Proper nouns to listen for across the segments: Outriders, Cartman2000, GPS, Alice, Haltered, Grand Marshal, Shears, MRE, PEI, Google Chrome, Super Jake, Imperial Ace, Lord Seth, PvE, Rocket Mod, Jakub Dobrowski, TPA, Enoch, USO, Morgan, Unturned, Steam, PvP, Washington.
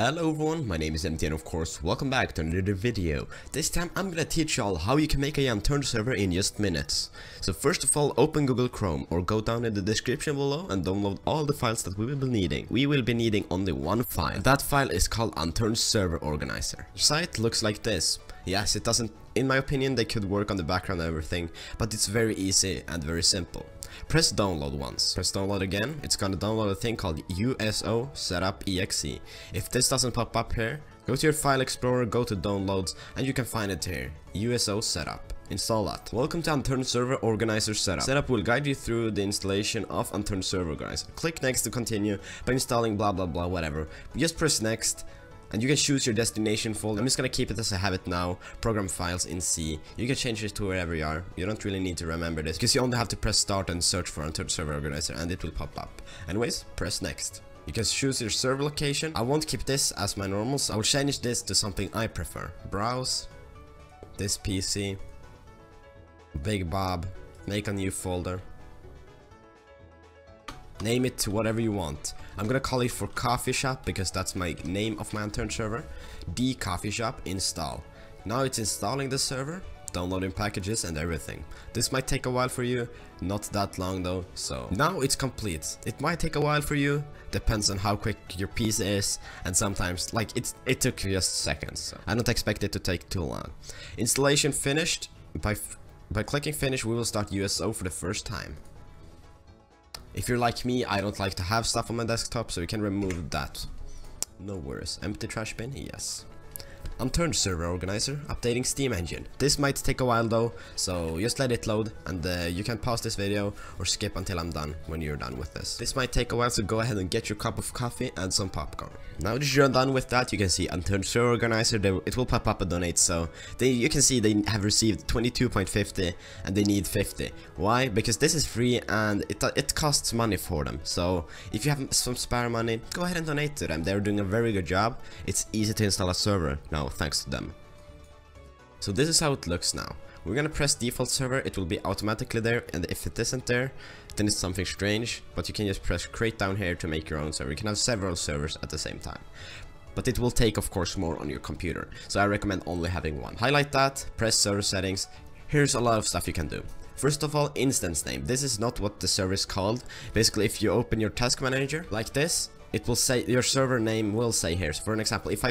Hello everyone, my name is MT and of course welcome back to another video. This time I'm gonna teach y'all how you can make a Unturned server in just minutes. So first of all, open Google Chrome or go down in the description below and download all the files that we will be needing. We will be needing only one file. That file is called Unturned Server Organizer. The site looks like this. Yes, it doesn't, in my opinion they could work on the background and everything, but it's very easy and very simple. Press download once, press download again, it's gonna download a thing called USO setup exe. If this doesn't pop up here, go to your file explorer, go to downloads, and you can find it here, USO setup. Install that. Welcome to Unturned Server Organizer Setup. Setup will guide you through the installation of Unturned Server Organizer. Click next to continue by installing blah blah blah whatever. Just press next. And you can choose your destination folder. I'm just gonna keep it as I have it now. Program files in C. You can change it to wherever you are. You don't really need to remember this because you only have to press start and search for Unturned Server Organizer and it will pop up. Anyways, press next. You can choose your server location. I won't keep this as my normals. I will change this to something I prefer. Browse. This PC. Big Bob. Make a new folder. Name it to whatever you want. I'm gonna call it for coffee shop because that's my name of my Unturned server. D coffee shop install. Now it's installing the server, downloading packages and everything. This might take a while for you, not that long though, so. Now it's complete. It might take a while for you, depends on how quick your PC is, and sometimes, like, it took just seconds. So I don't expect it to take too long. Installation finished. By clicking finish, we will start USO for the first time. If you're like me, I don't like to have stuff on my desktop, so you can remove that. No worries. Empty trash bin? Yes. Unturned Server Organizer, updating Steam engine. This might take a while though, so just let it load, and you can pause this video or skip until I'm done when you're done with this. This might take a while, so go ahead and get your cup of coffee and some popcorn. Now that you're done with that, you can see Unturned Server Organizer, it will pop up a donate, so you can see they have received 22.50 and they need 50. Why? Because this is free and it costs money for them, so if you have some spare money, go ahead and donate to them. They're doing a very good job. It's easy to install a server now, thanks to them. So this is how it looks now. We're gonna press default server, it will be automatically there, and if it isn't there, then it's something strange, but you can just press create down here to make your own server. You can have several servers at the same time, but it will take, of course, more on your computer, so I recommend only having one. Highlight that, press server settings. Here's a lot of stuff you can do. First of all, instance name. This is not what the server is called. Basically, if you open your task manager like this, it will say, your server name will say here. So for an example, if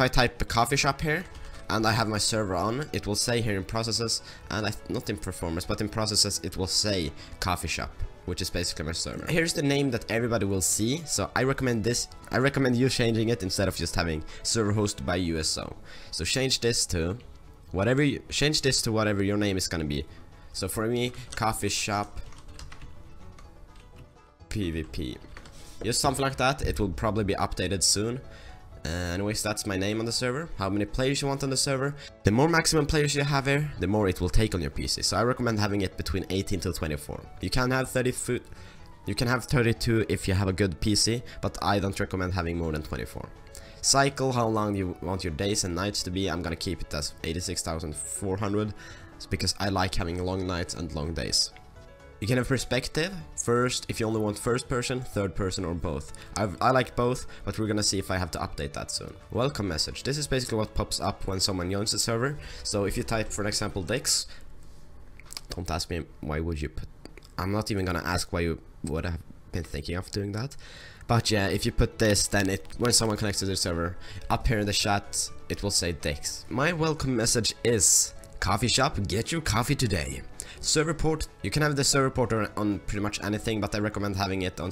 I type a coffee shop here, and I have my server on, it will say here in processes, and not in performance, but in processes it will say coffee shop, which is basically my server. Here's the name that everybody will see, so I recommend this. I recommend you changing it instead of just having server host by USO. So change this to whatever whatever your name is gonna be. So for me, coffee shop PVP, just something like that. It will probably be updated soon. Anyways, that's my name on the server, how many players you want on the server. The more maximum players you have here, the more it will take on your PC, so I recommend having it between 18 to 24. You can have 32 if you have a good PC, but I don't recommend having more than 24. Cycle, how long you want your days and nights to be. I'm gonna keep it as 86,400, because I like having long nights and long days. You can have perspective, first, if you only want first person, third person, or both. I like both, but we're gonna see if I have to update that soon. Welcome message. This is basically what pops up when someone joins the server. So if you type, for example, Dix, don't ask me why would you put, I'm not even gonna ask why you would have been thinking of doing that. But yeah, if you put this, then when someone connects to the server, up here in the chat, it will say Dix. My welcome message is, coffee shop, get your coffee today. Server port, you can have the server port on pretty much anything, but I recommend having it on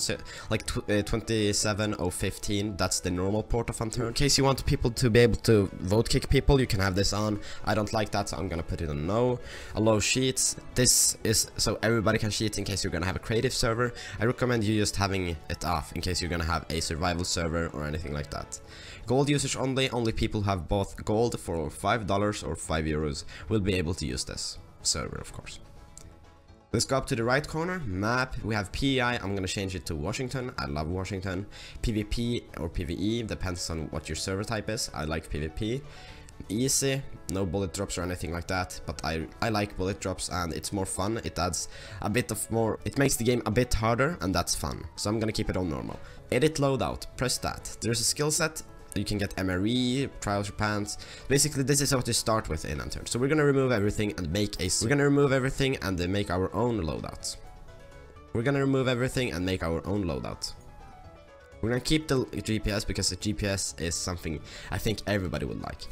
like 27015, that's the normal port of Unturned. In case you want people to be able to vote kick people, you can have this on. I don't like that, so I'm gonna put it on no. Allow cheats, this is so everybody can cheat in case you're gonna have a creative server. I recommend you just having it off in case you're gonna have a survival server or anything like that. Gold usage only people who have both gold for $5 or €5 will be able to use this server, of course. Let's go up to the right corner, map, we have PEI, I'm gonna change it to Washington, I love Washington. PvP or PvE, depends on what your server type is, I like PvP. easy, no bullet drops or anything like that, but I like bullet drops and it's more fun. It adds a bit of more, it makes the game a bit harder, and that's fun. So I'm gonna keep it on normal. Edit loadout, press that. There's a skill set. You can get MRE, trouser pants. Basically, this is what you start with in Unturned. So we're gonna remove everything and make a. We're gonna remove everything and then make our own loadouts. We're gonna remove everything and make our own loadout. We're gonna keep the GPS because the GPS is something I think everybody would like.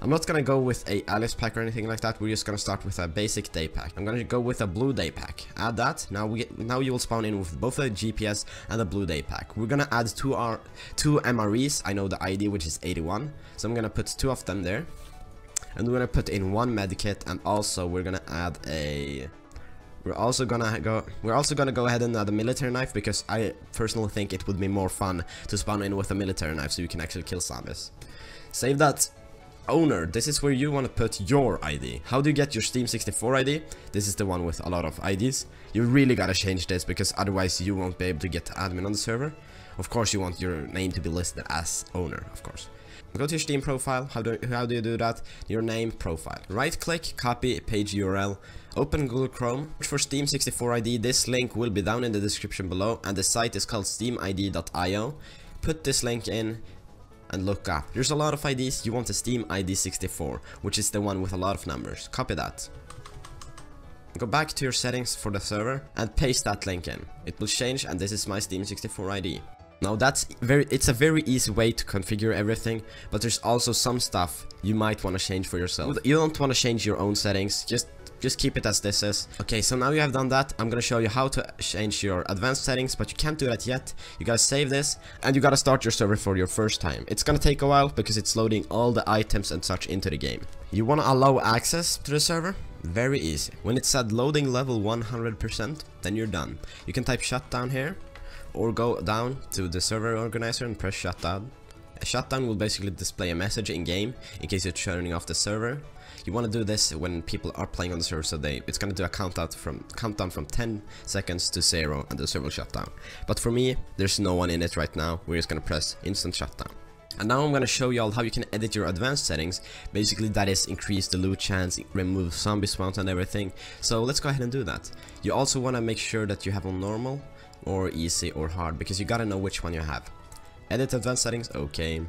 I'm not gonna go with a Alice pack or anything like that. We're just gonna start with a basic day pack. I'm gonna go with a blue day pack. Add that. Now you will spawn in with both the GPS and the blue day pack. We're gonna add two MREs. I know the ID, which is 81, so I'm gonna put two of them there. And we're gonna put in one medkit, and also we're gonna add a. We're also gonna go ahead and add a military knife, because I personally think it would be more fun to spawn in with a military knife, so you can actually kill zombies. Save that. Owner, this is where you want to put your ID. How do you get your Steam 64 ID? This is the one with a lot of IDs. You really gotta change this, because otherwise you won't be able to get admin on the server. Of course you want your name to be listed as owner, of course. Go to your Steam profile. How do you do that? Your name, profile. Right click, copy, page URL. Open Google Chrome, search for Steam 64 ID. This link will be down in the description below, and the site is called steamid.io. Put this link in and look up. There's a lot of IDs. You want the Steam ID 64, which is the one with a lot of numbers. Copy that. Go back to your settings for the server and paste that link in. It will change, and this is my Steam 64 ID. Now that's it's a very easy way to configure everything, but there's also some stuff you might want to change for yourself. You don't want to change your own settings, just keep it as this is. Okay, so now you have done that, I'm gonna show you how to change your advanced settings, but you can't do that yet. You gotta save this, and you gotta start your server for your first time. It's gonna take a while, because it's loading all the items and such into the game. You wanna allow access to the server? Very easy. When it said loading level 100%, then you're done. You can type shutdown here, or go down to the server organizer and press shutdown. A shutdown will basically display a message in game in case you're turning off the server. You want to do this when people are playing on the server, so it's going to do a countdown from 10 seconds to 0, and the server will shut down. But for me, there's no one in it right now. We're just going to press instant shutdown. And now I'm going to show you all how you can edit your advanced settings. Basically, that is increase the loot chance, remove zombie spawns and everything. So let's go ahead and do that. You also want to make sure that you have on normal or easy or hard, because you got to know which one you have. Edit advanced settings, okay.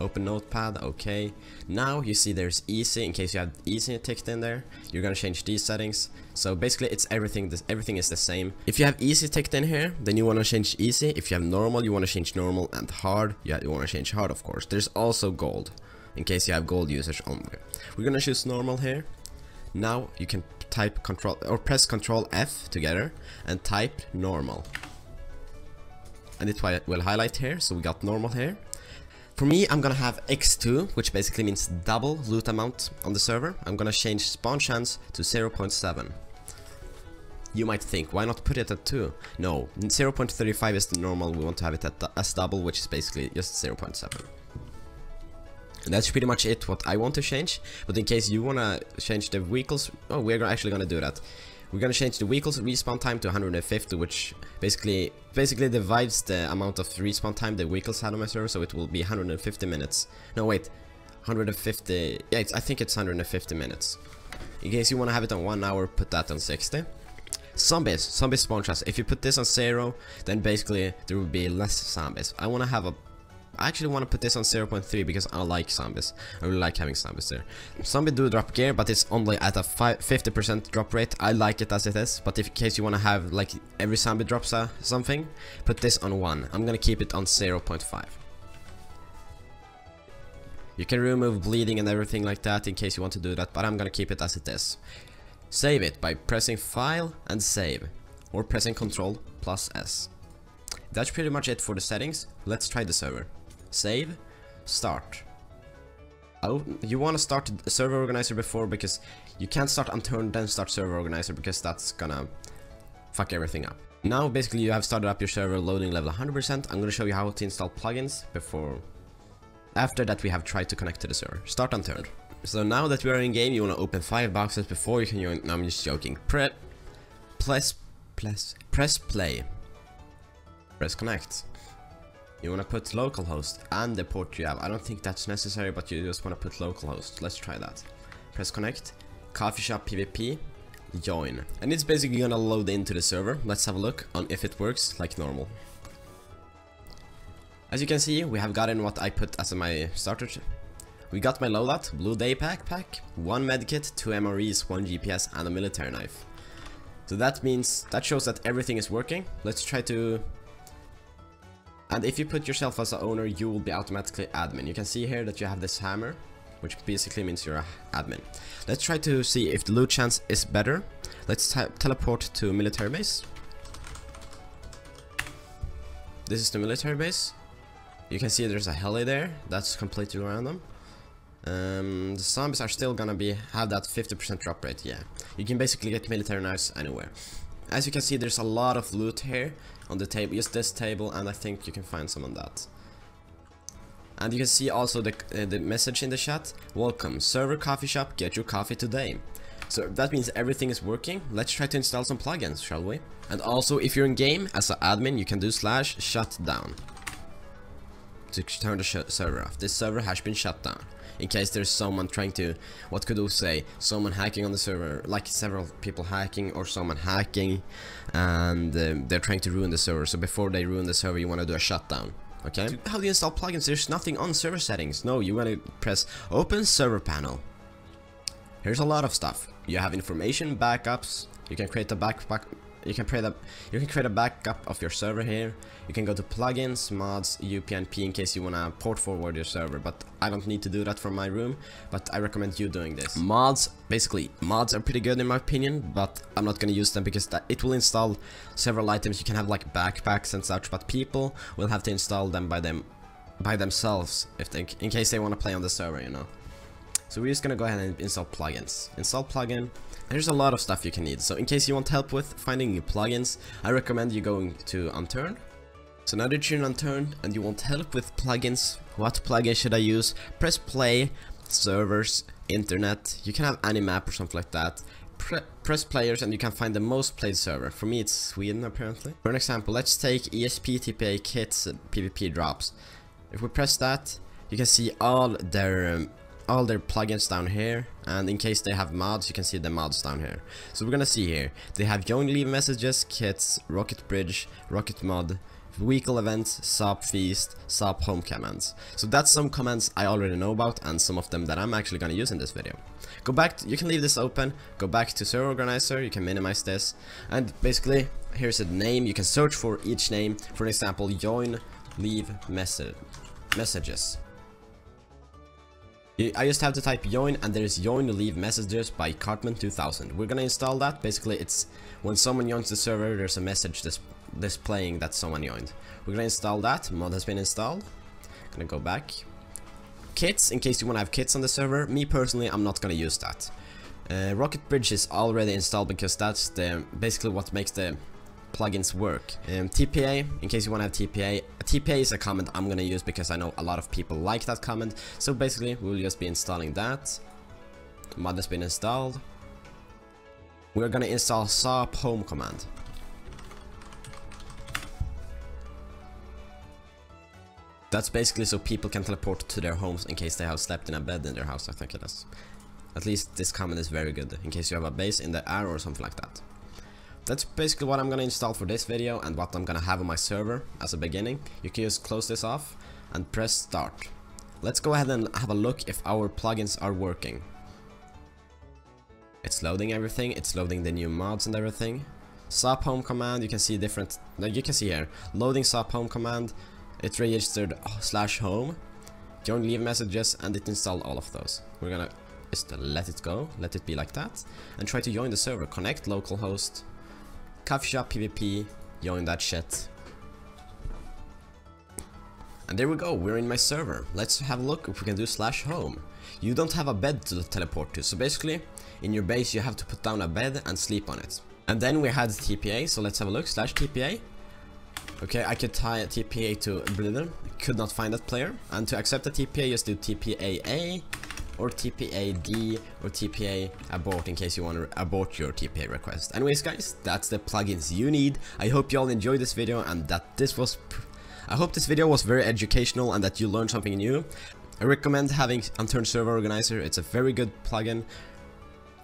Open notepad, okay. Now you see there's easy, in case you have easy ticked in there. You're gonna change these settings. So basically it's everything is the same. If you have easy ticked in here, then you wanna change easy. If you have normal, you wanna change normal, and hard, you wanna change hard, of course. There's also gold, in case you have gold usage only. We're gonna choose normal here. Now you can type control, or press Control F together, and type normal. And it will highlight here, so we got normal here. For me, I'm gonna have X2, which basically means double loot amount on the server. I'm gonna change spawn chance to 0.7. You might think, why not put it at 2? No, 0.35 is the normal, we want to have it as double, which is basically just 0.7. And that's pretty much it, what I want to change, but in case you wanna change the vehicles, oh, we're actually gonna do that. We're gonna change the vehicles respawn time to 150, which basically divides the amount of respawn time the vehicles had on my server, so it will be 150 minutes. No, wait, 150. Yeah, I think it's 150 minutes. In case you wanna have it on 1 hour, put that on 60. Zombies spawn chance. If you put this on 0, then basically there will be less zombies. I actually want to put this on 0.3 because I like zombies. I really like having zombies there. Zombies do drop gear, but it's only at a 50% drop rate. I like it as it is, but in case you want to have like every zombie drops something, put this on 1. I'm going to keep it on 0.5. You can remove bleeding and everything like that in case you want to do that, but I'm going to keep it as it is. Save it by pressing File and Save, or pressing Ctrl+S. That's pretty much it for the settings. Let's try the server. Save, start. Oh, you want to start the server organizer before, because you can't start Unturned then start server organizer, because that's gonna fuck everything up. Now basically you have started up your server, loading level 100%. I'm gonna show you how to install plugins before. After that, we have tried to connect to the server. Start Unturned. So now that we are in game, you want to open 5 boxes before you can. No, I'm just joking. Press play. Press connect. You want to put localhost and the port you have. I don't think that's necessary, but you just want to put localhost. Let's try that. Press connect, coffee shop PvP, join. And it's basically going to load into the server. Let's have a look on if it works like normal. As you can see, we have gotten what I put as my starter. We got my loadout, blue day pack, 1 medkit, 2 MREs, 1 GPS and a military knife. So that means, that shows that everything is working. Let's try to... And if you put yourself as an owner, you will be automatically admin. You can see here that you have this hammer, which basically means you're an admin. Let's try to see if the loot chance is better. Let's teleport to military base. This is the military base. You can see there's a heli there. That's completely random. The zombies are still gonna have that 50% drop rate, yeah. You can basically get military knives anywhere. As you can see, there's a lot of loot here on the table, just this table, and I think you can find some on that. And you can see also the message in the chat, welcome, server coffee shop, get your coffee today. So that means everything is working. Let's try to install some plugins, shall we? And also, if you're in game, as an admin, you can do /shutdown. To turn the server off. This server has been shut down. In case there's someone trying to, what could we say, someone hacking on the server, like several people hacking or someone hacking, and they're trying to ruin the server. So before they ruin the server, you want to do a shutdown. Okay? How do you install plugins? There's nothing on server settings. No, you want to press open server panel. Here's a lot of stuff. You have information, backups. You can create a backup. You can create a backup of your server here. You can go to plugins, mods, UPnP in case you wanna port forward your server, but I don't need to do that from my room, but I recommend you doing this. Mods, basically, mods are pretty good in my opinion, but I'm not gonna use them because it will install several items. You can have like backpacks and such, but people will have to install them by themselves if they, in case they wanna play on the server, you know. So we're just gonna go ahead and install plugins. Install plugin. There's a lot of stuff you can need, so in case you want help with finding new plugins, I recommend you going to Unturned. So now that you're in Unturned and you want help with plugins, what plugin should I use? Press play, servers, internet, you can have any map or something like that. Press players and you can find the most played server. For me it's Sweden apparently. For an example, let's take ESP, TPA, kits, PvP drops. If we press that, you can see all their plugins down here, and in case they have mods you can see the mods down here. So we're gonna see here they have join leave messages, kits, rocket bridge, rocket mod, vehicle events, sub feast, sub home commands. So that's some commands I already know about and some of them that I'm actually gonna use in this video. Go back to, you can leave this open, go back to server organizer, you can minimize this, and basically here's a name you can search for each name. For example, join leave messages. I just have to type join and there's join leave messages by Cartman2000. We're gonna install that. Basically it's when someone joins the server there's a message displaying that someone joined. We're gonna install that. Mod has been installed. Gonna go back. Kits, in case you wanna have kits on the server. Me personally, I'm not gonna use that. Rocket Bridge is already installed because that's the basically what makes the plugins work. TPA, in case you want to have TPA. TPA is a comment I'm going to use because I know a lot of people like that comment. So basically, we'll just be installing that. Mod has been installed. We're going to install sub home command. That's basically so people can teleport to their homes in case they have slept in a bed in their house, I think it is. At least this comment is very good, in case you have a base in the air or something like that. That's basically what I'm going to install for this video and what I'm going to have on my server as a beginning. You can just close this off and press start. Let's go ahead and have a look if our plugins are working. It's loading everything, it's loading the new mods and everything. Sub home command, you can see different, you can see here, loading sub home command, it registered /home, join leave messages, and it installed all of those. We're going to just let it go, let it be like that, and try to join the server, connect localhost, coffee shop PvP, join that shit. And there we go, we're in my server. Let's have a look if we can do /home. You don't have a bed to teleport to, so basically in your base you have to put down a bed and sleep on it. And then we had TPA, so let's have a look, /TPA. Okay, I could tie a TPA to Blither, could not find that player. And to accept a TPA, just do TPAA or TPAD or TPA abort in case you want to abort your TPA request. Anyways guys, that's the plugins you need. I hope you all enjoyed this video and that this was I hope this video was very educational and that you learned something new. I recommend having Unturned Server Organizer. It's a very good plugin.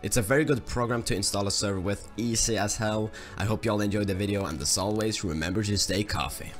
It's a very good program to install a server with, easy as hell. I hope you all enjoyed the video, and as always, remember to stay coffee.